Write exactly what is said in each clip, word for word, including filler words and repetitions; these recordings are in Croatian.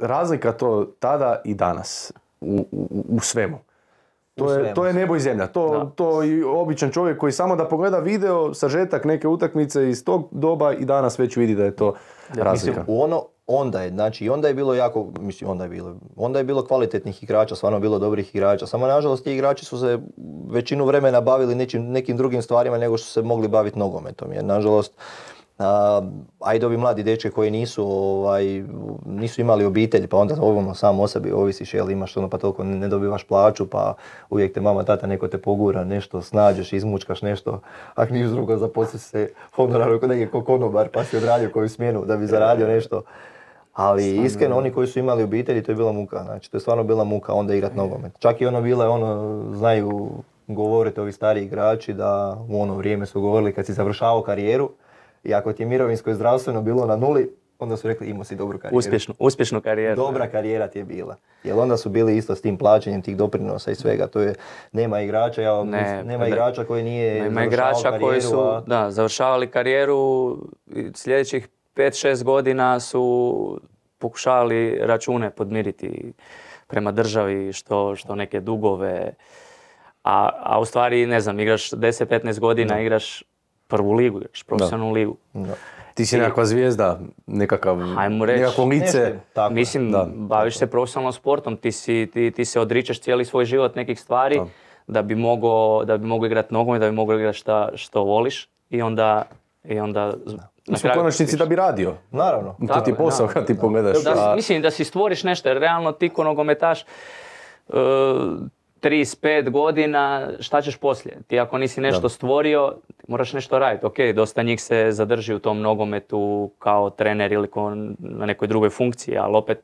razlika to tada i danas u, u, u svemu. To je, to je nebo i zemlja. To, to i običan čovjek koji samo da pogleda video, sažetak neke utakmice iz tog doba i danas već vidi da je to razlika. Mislim, ono onda je, znači onda je bilo jako, mislim onda je bilo, onda je bilo kvalitetnih igrača, stvarno bilo dobrih igrača. Samo nažalost ti igrači su se većinu vremena bavili nečim, nekim drugim stvarima nego što su se mogli baviti nogometom. Jer nažalost, a, ajde ovi mladi dečke koji nisu, ovaj, nisu imali obitelj, pa onda ovamo sam o sebi ovisiš, jel imaš ono pa toliko ne dobivaš plaću, pa uvijek te mama, tata, neko te pogura, nešto snađeš, izmučkaš nešto, ako niš drugo zaposli se honoraru kod nekog konobar, pa si odradio koju smjenu da bi zaradio nešto. Ali iskreno, oni koji su imali obitelji, to je bila muka, znači to je stvarno bila muka onda igrat nogomet. Čak i ono bila je ono, znaju govoriti ovi stari igrači da u ono vrijeme su govorili kad si završavao karijeru, i ako ti je mirovinsko i zdravstveno bilo na nuli, onda su rekli imao si dobru karijeru. Uspješnu, uspješnu karijeru. Dobra karijera ti je bila. Jer onda su bili isto s tim plaćanjem tih doprinosa i svega. To je, nema igrača, ja, ne, nema ne, igrača koji nije nema igrača karijeru, koji su a... da, završavali karijeru sljedećih pet šest godina su pokušavali račune podmiriti prema državi što, što neke dugove. A, a u stvari, ne znam, igraš deset petnaest godina, no. igraš prvu ligu, igraš profesionalnu ligu. Da. Ti si nekakva zvijezda, nekakav, reći, nekako lice. Tako, mislim, da, baviš tako. se profesionalnom sportom, ti, si, ti, ti se odričeš cijeli svoj život nekih stvari da, da bi mogao igrati nogomet, da bi mogao igrati šta, što voliš i onda... I onda u konačnici da bi radio. Naravno. To tako, ti je posao naravno, kad ti pogledaš. Da, da, mislim da si stvoriš nešto, jer realno ti ko nogometaš uh, trideset pet godina, šta ćeš poslije? Ti ako nisi nešto da. stvorio, moraš nešto raditi. Ok, dosta njih se zadrži u tom nogometu kao trener ili ko na nekoj drugoj funkciji, ali opet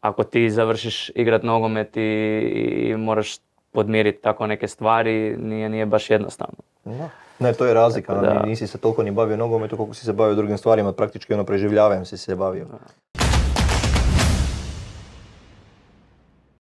ako ti završiš igrat nogomet i, i moraš podmiriti tako neke stvari, nije, nije baš jednostavno. Da. Ne, to je razlika. Tako, nisi se toliko ni bavio nogometu koliko si se bavio drugim stvarima, praktički ono preživljavanjem si se bavio. Da.